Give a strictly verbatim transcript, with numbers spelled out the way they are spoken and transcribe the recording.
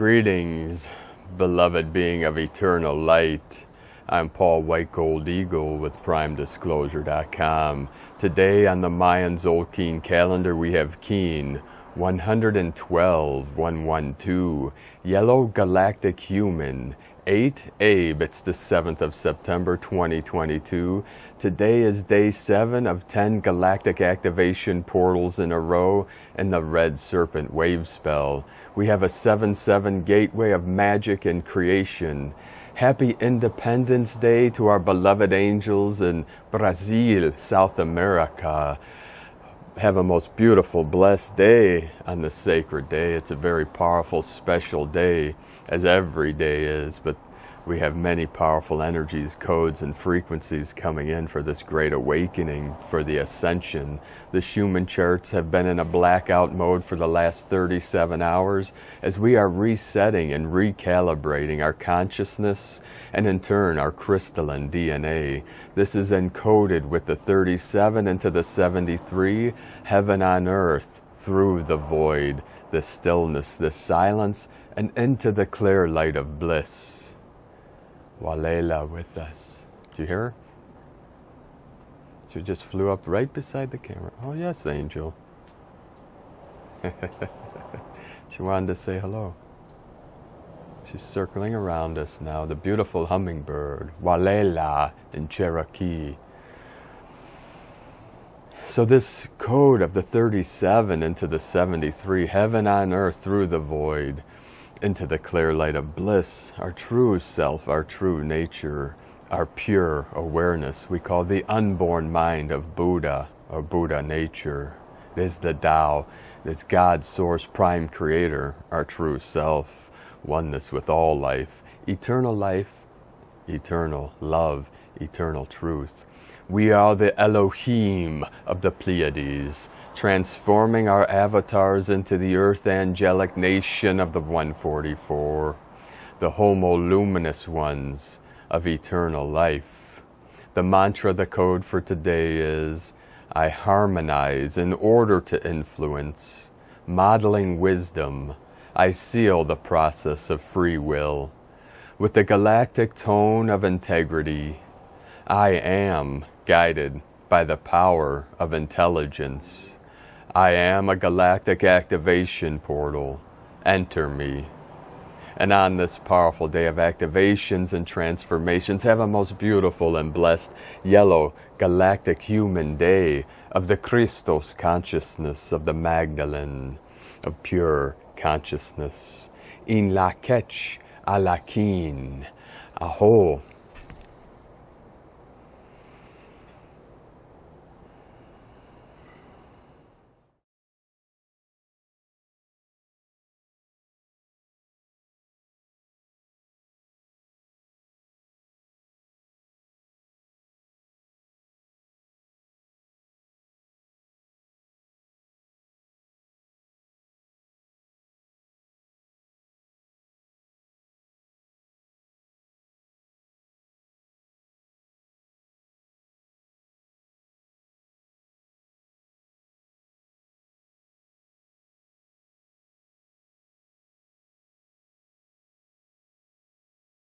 Greetings, beloved being of eternal light. I'm Paul White Gold Eagle with Prime Disclosure dot com. Today on the Mayan Tzolkin Calendar we have Kin one twelve, one twelve, Yellow Galactic Human, eight Eb. It's the seventh of September twenty twenty-two. Today is day seven of ten galactic activation portals in a row in the Red Serpent Wave Spell. We have a seven seven gateway of magic and creation. Happy Independence Day to our beloved angels in Brazil, South America. Have a most beautiful, blessed day on this sacred day. It's a very powerful, special day, as every day is, but we have many powerful energies, codes, and frequencies coming in for this great awakening, for the ascension. The Schumann charts have been in a blackout mode for the last thirty-seven hours as we are resetting and recalibrating our consciousness and in turn our crystalline D N A. This is encoded with the thirty-seven into the seventy-three, heaven on earth, through the void, the stillness, the silence, and into the clear light of bliss. Walela with us. Do you hear her? She just flew up right beside the camera. Oh yes, angel. She wanted to say hello. She's circling around us now, the beautiful hummingbird, Walela in Cherokee. So this code of the thirty-seven into the seventy-three, heaven on earth through the void, into the clear light of bliss, our true self, our true nature, our pure awareness, we call the unborn mind of Buddha, or Buddha nature. It is the Tao, it is God, Source, Prime Creator, our true self, oneness with all life, eternal life, eternal love, eternal truth. We are the Elohim of the Pleiades, transforming our avatars into the Earth Angelic Nation of the one forty-four, the homo luminous ones of eternal life. The mantra, the code for today is, I harmonize in order to influence, modeling wisdom. I seal the process of free will with the galactic tone of integrity. I am guided by the power of intelligence. I am a galactic activation portal. Enter me. And on this powerful day of activations and transformations, have a most beautiful and blessed yellow galactic human day of the Christos consciousness, of the Magdalene, of pure consciousness. In Lak'ech Ala K'in. Aho.